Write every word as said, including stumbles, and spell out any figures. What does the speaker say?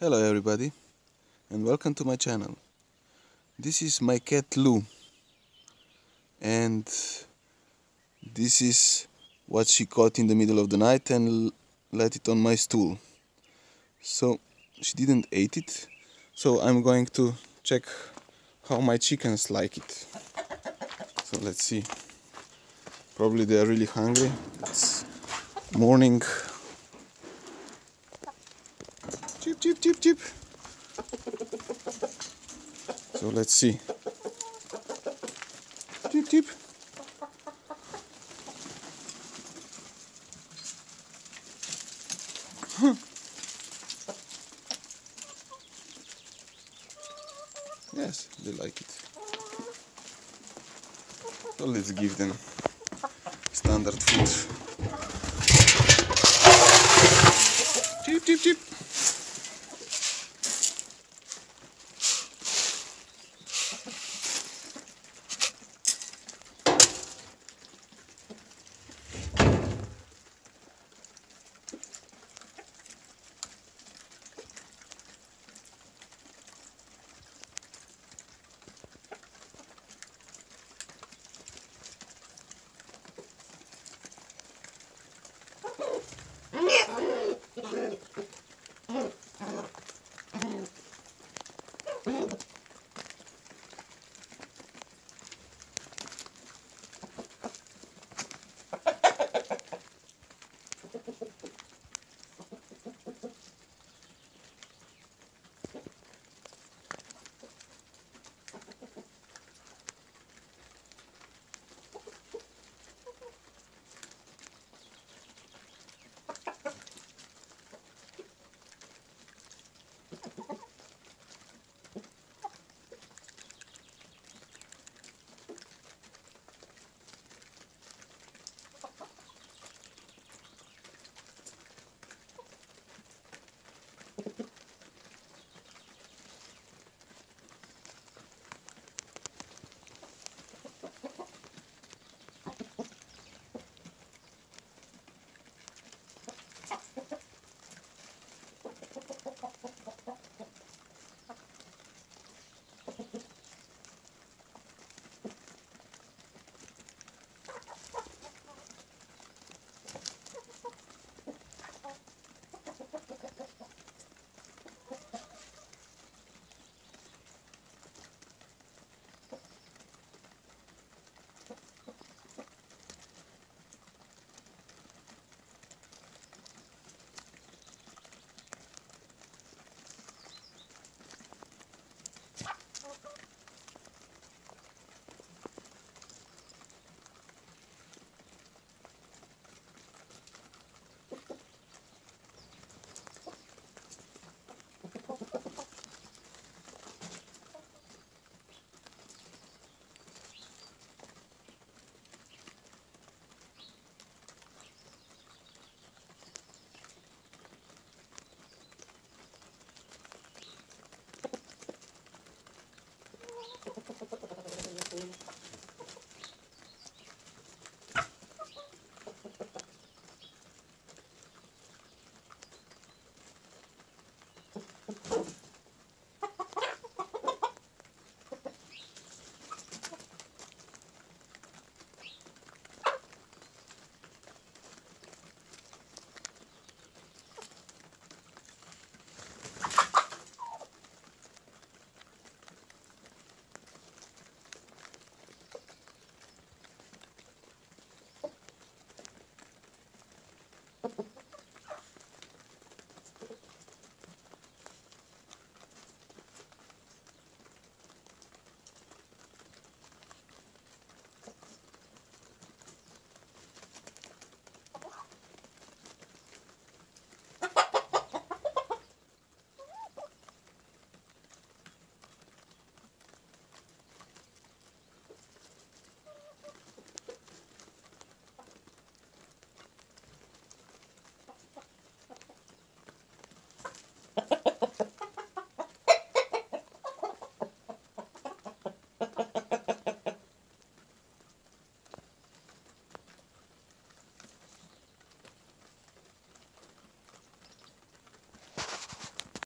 Hello everybody, and welcome to my channel. This is my cat Lou, and this is what she caught in the middle of the night and let it on my stool. So she didn't eat it, so I'm going to check how my chickens like it. So let's see. Probably they are really hungry. It's morning. Chip, chip, chip, chip. So let's see. Chip, chip. Huh. Yes, they like it. So let's give them standard food. Chip, chip, chip.